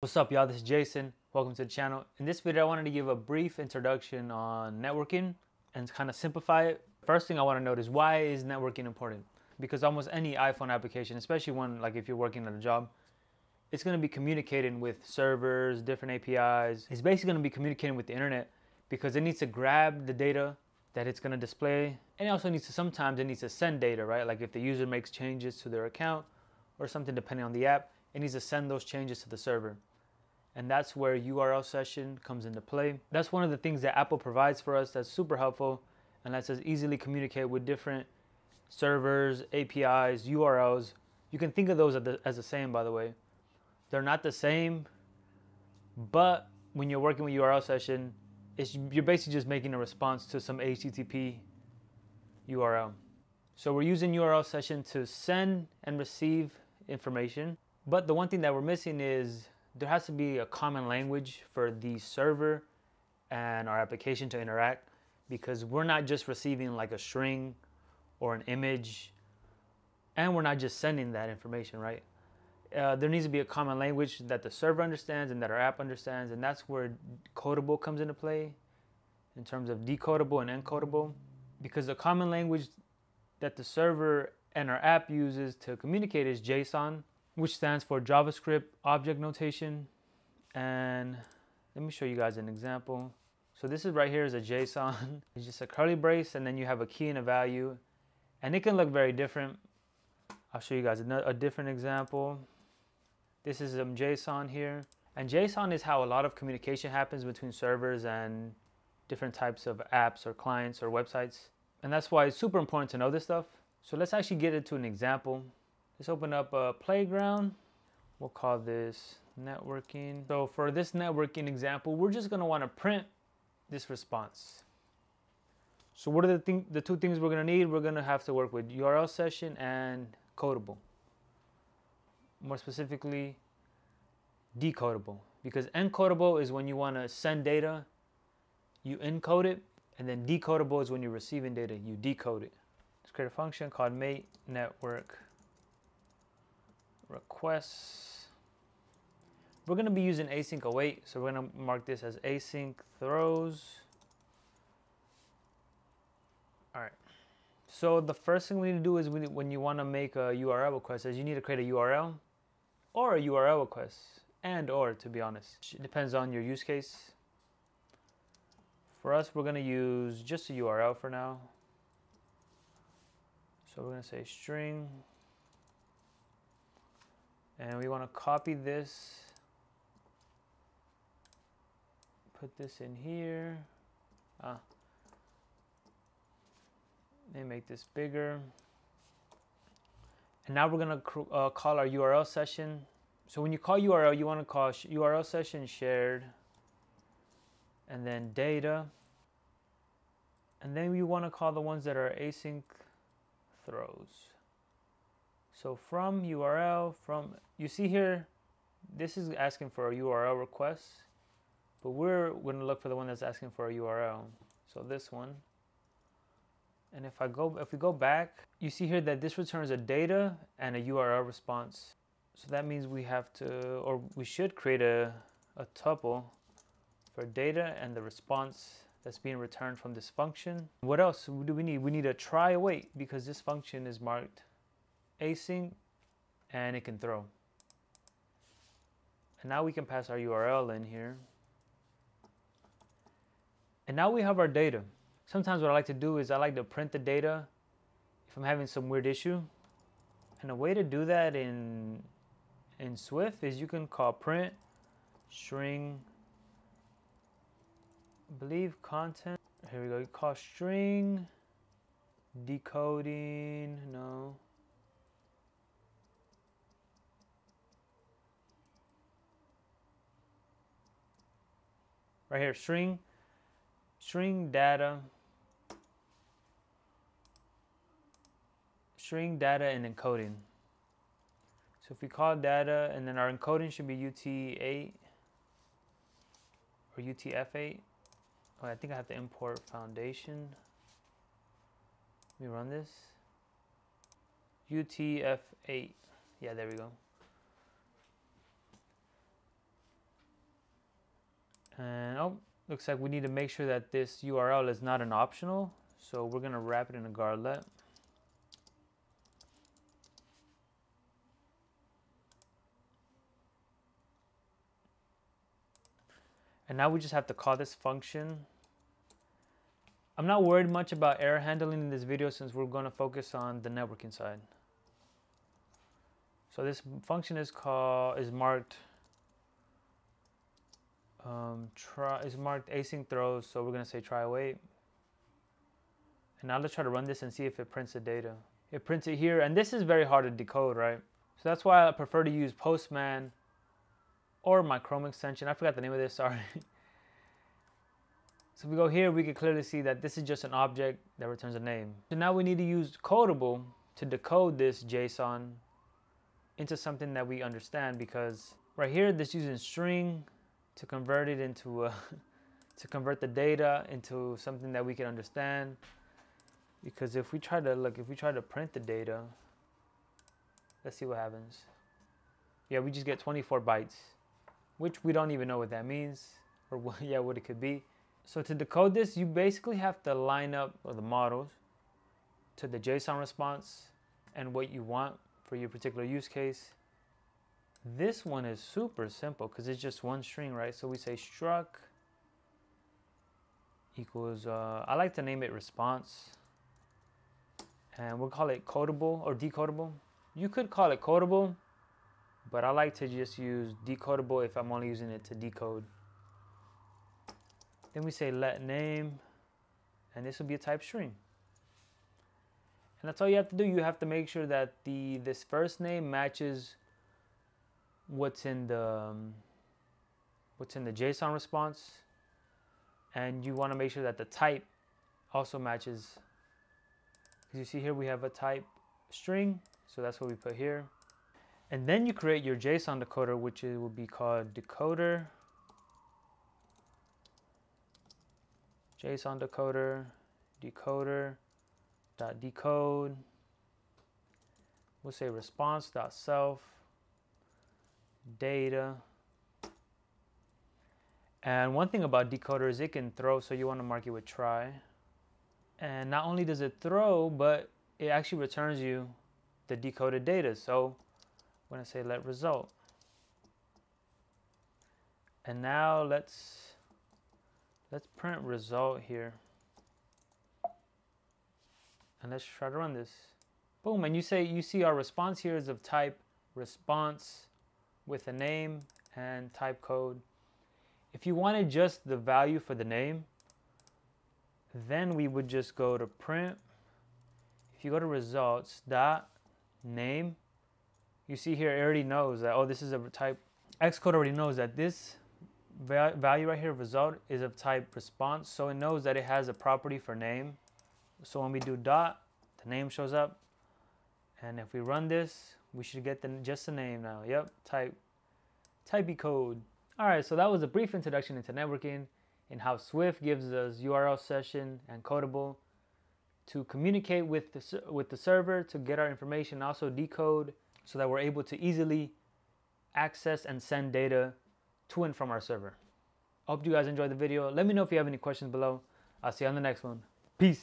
What's up, y'all? This is Jason. Welcome to the channel. In this video, I wanted to give a brief introduction on networking and kind of simplify it. First thing I want to note is, why is networking important? Because almost any iPhone application, especially one like if you're working at a job, it's going to be communicating with servers, different APIs. It's basically going to be communicating with the internet because it needs to grab the data that it's going to display. And it also needs to, sometimes it needs to send data, right? Like if the user makes changes to their account or something, depending on the app, it needs to send those changes to the server. And that's where URL session comes into play. That's one of the things that Apple provides for us that's super helpful and lets us easily communicate with different servers, APIs, URLs. You can think of those as the same, by the way. They're not the same, but when you're working with URL session, you're basically just making a response to some HTTP URL. So we're using URL session to send and receive information. But the one thing that we're missing is there has to be a common language for the server and our application to interact, because we're not just receiving like a string or an image, and we're not just sending that information, right? There needs to be a common language that the server understands and that our app understands, and that's where Codable comes into play in terms of decodable and encodable, because the common language that the server and our app uses to communicate is JSON, which stands for JavaScript Object Notation. And let me show you guys an example. So this is right here is a JSON. It's just a curly brace, and then you have a key and a value. And it can look very different. I'll show you guys a different example. This is some JSON here. And JSON is how a lot of communication happens between servers and different types of apps or clients or websites. And that's why it's super important to know this stuff. So let's actually get into an example. Let's open up a playground. We'll call this networking. So for this networking example, we're just gonna wanna print this response. So what are the two things we're gonna need? We're gonna have to work with URL session and Codable. More specifically, decodable. Because encodable is when you wanna send data, you encode it, and then decodable is when you're receiving data, you decode it. Let's create a function called mate network requests. We're going to be using async await, so we're going to mark this as async throws. All right, so the first thing we need to do is when you want to make a URL request is you need to create a URL or a URL request, and or, to be honest, it depends on your use case. For us, we're going to use just a URL for now, so we're going to say string. And we want to copy this, put this in here, and make this bigger. And now we're going to call our URL session. So when you call URL, you want to call URL session shared, and then data. And then we want to call the ones that are async throws. So from URL, you see here, this is asking for a URL request, but we're gonna look for the one that's asking for a URL. So this one. And if we go back, you see here that this returns a data and a URL response. So that means we have to, or we should create a tuple for data and the response that's being returned from this function. What else do we need? We need a try await, because this function is marked async and it can throw. And now we can pass our URL in here, and now we have our data. Sometimes what I like to do is I like to print the data if I'm having some weird issue, and a way to do that in Swift is you can call print string, I believe content, here we go, you call string decoding, no, right here, string data and encoding. So if we call data, and then our encoding should be UT8 or UTF8. Oh, I think I have to import foundation. Let me run this. UTF8. Yeah, there we go. And oh, looks like we need to make sure that this URL is not an optional, so we're going to wrap it in a garlet. And now we just have to call this function. I'm not worried much about error handling in this video since we're going to focus on the networking side. So this function is marked async throws, so we're going to say try await. And now let's try to run this and see if it prints the data. It prints it here, and this is very hard to decode, right? So that's why I prefer to use Postman or my Chrome extension. I forgot the name of this, sorry. So if we go here, we can clearly see that this is just an object that returns a name. So now we need to use Codable to decode this JSON into something that we understand, because right here, this using string to convert it into to convert the data into something that we can understand. Because if we try to print the data, let's see what happens. Yeah, we just get 24 bytes, which we don't even know what that means or what, yeah, what it could be. So to decode this, you basically have to line up the models to the JSON response and what you want for your particular use case. This one is super simple because it's just one string, right? So we say struct equals, I like to name it response, and we'll call it codable or decodable. You could call it codable, but I like to just use decodable if I'm only using it to decode. Then we say let name, and this will be a type string. And that's all you have to do. You have to make sure that this first name matches what's in the JSON response, and you want to make sure that the type also matches. Because you see here we have a type string, so that's what we put here. And then you create your JSON decoder, which will be called decoder. JSON decoder, decoder.decode. We'll say response.self, data. And one thing about decoder is it can throw, so you want to mark it with try. And not only does it throw, but it actually returns you the decoded data. So I'm going to say let result. And now let's print result here, and let's try to run this. Boom, and you see our response here is of type response with a name and type code. If you wanted just the value for the name, then we would just go to print. If you go to results dot name, you see here it already knows that, oh, this is a type. Xcode already knows that this value right here, result, is of type response, so it knows that it has a property for name. So when we do dot, the name shows up, and if we run this, we should get just the name now. Yep, typey code. All right, so that was a brief introduction into networking and how Swift gives us URL session and Codable to communicate with the server to get our information, also decode so that we're able to easily access and send data to and from our server. I hope you guys enjoyed the video. Let me know if you have any questions below. I'll see you on the next one. Peace.